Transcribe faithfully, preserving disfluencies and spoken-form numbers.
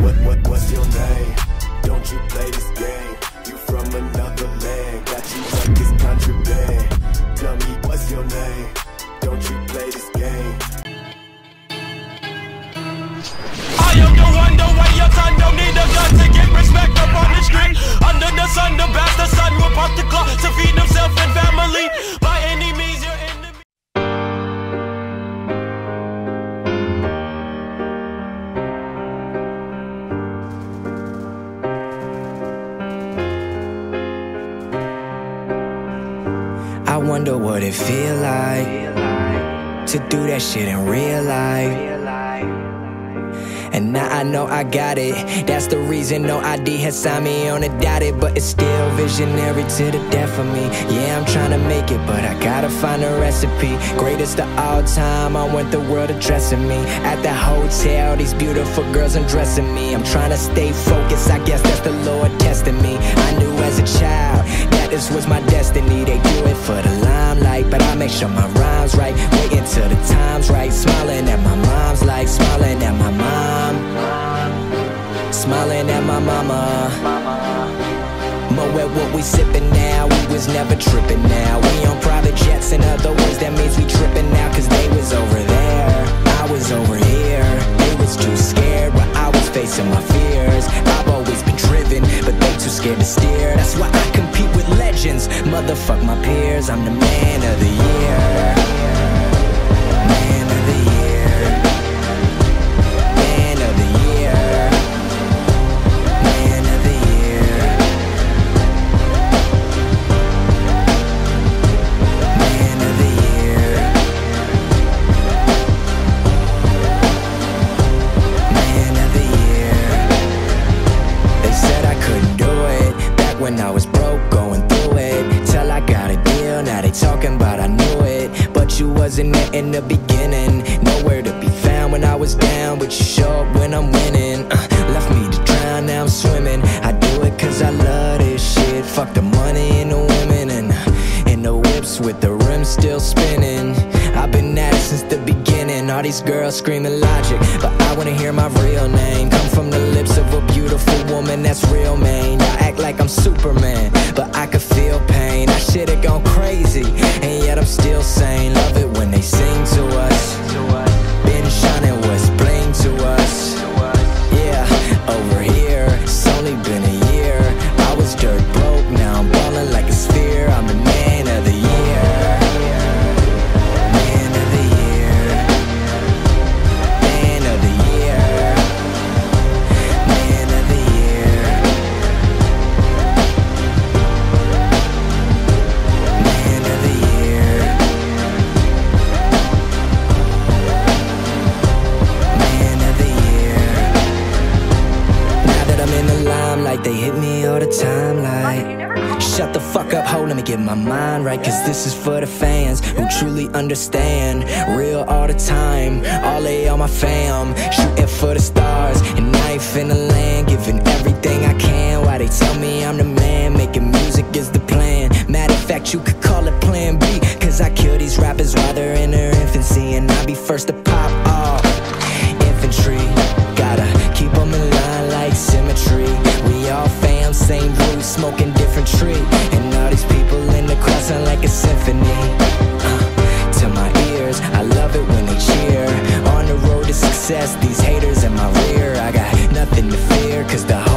What, what, what's your name? Don't you play this game? You from another land, got you like this contraband. Tell me, what's your name? Don't you play this game? I am the one, the way your time don't need a gun to get respect up on the street. Under the sun, the bastard son will pop the clock to feed himself and family. By any means, you're in. I wonder what it feel like to do that shit in real life. And now I know I got it. That's the reason no I D has signed me on a dotted, but it's still visionary to the death of me. Yeah, I'm trying to make it, but I gotta find a recipe. Greatest of all time, I want the world addressing me. At the hotel, these beautiful girls undressing me. I'm trying to stay focused, I guess that's the Lord testing me. I knew as a child this was my destiny. They do it for the limelight, but I make sure my rhyme's right. Waiting till the time's right. Smiling at my mom's like, smiling at my mom, smiling at my mama. Moet, what we sipping now? We was never tripping now. We on private jets, in other words, that means we tripping now. Cause they was over there, I was over here. They was too scared, but I was facing my fears. I've always been driven, but they too scared to steer. That's why I compete with legends, motherfuck my peers. I'm the man of the year, man of the year, man of the year, man of the year, man of the year, man of the year. They said I couldn't do it back when I was broke, going through it, till I got a deal. Now they talking about I knew it, but you wasn't there in the beginning. Nowhere to be found when I was down, but you show up when I'm winning. uh, Left me to drown, now I'm swimming. I do it cause I love this shit. Fuck the money and the women, and uh, and the whips with the rims still spinning. I've been at it since the beginning. All these girls screaming logic, but I wanna hear my real name come from the lips of a beautiful woman. That's real, man. I act like I'm Superman, but I could feel pain. I shoulda gone crazy, and yet I'm still sane. Love it when they sing to us. Been shining what's bling to us. Yeah, over here, it's only been a year. I was dirt broke, now I'm ballin' like a sphere. I'm the man of the year. They hit me all the time like, shut the fuck up, ho, let me get my mind right. Cause this is for the fans who truly understand. Real all the time, all they on my fam. Shooting for the stars, and I ain't finna land. Giving everything I can, why they tell me I'm the man. Making music is the plan. Matter of fact, you could call it plan B. Cause I kill these rappers while they're in their infancy, and I be first to pop off. Infantry, gotta keep them in line like symmetry. All fam, same roof, smoking different tree. And all these people in the crowd sound like a symphony. uh, To my ears, I love it when they cheer. On the road to success, these haters in my rear. I got nothing to fear, cause the